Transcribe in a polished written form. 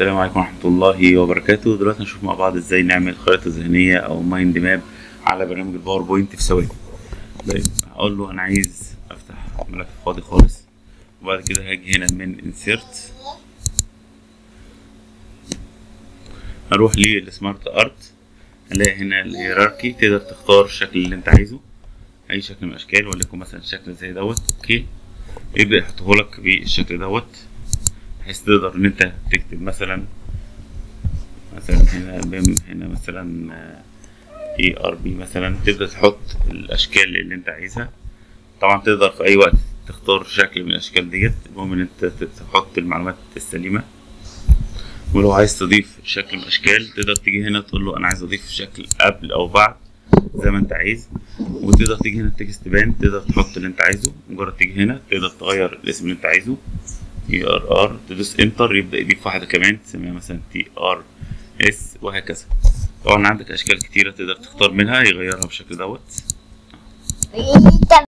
السلام عليكم ورحمة الله وبركاته. دلوقتي هنشوف مع بعض ازاي نعمل خريطة ذهنية او مايند ماب على برنامج الباوربوينت في ثواني. طيب هقول له انا عايز افتح ملف فاضي خالص، وبعد كده هاجي هنا من انسيرت هروح للسمارت ارت، هلاقي هنا الهيراركي، تقدر تختار الشكل اللي انت عايزه، اي شكل من الاشكال، وليكن مثلا شكل زي دوت. اوكي، يبدأ يحطهولك بالشكل دوت بحيث تقدر ان انت تكتب مثلا هنا بم، هنا مثلا اي ار بي، مثلا تبدا تحط الاشكال اللي انت عايزها. طبعا تقدر في اي وقت تختار شكل من الاشكال ديت، المهم ان انت تحط المعلومات السليمه. ولو عايز تضيف شكل من الاشكال تقدر تيجي هنا تقول له انا عايز اضيف شكل قبل او بعد زي ما انت عايز، وتقدر تيجي هنا التكست بان تقدر تحط اللي انت عايزه. مجرد تيجي هنا تقدر تغير الاسم اللي انت عايزه TRR، تدوس انتر يبدأ يضيف واحدة كمان تسميها مثلا TRS وهكذا. طبعا عندك اشكال كتيرة تقدر تختار منها يغيرها بشكل دوت.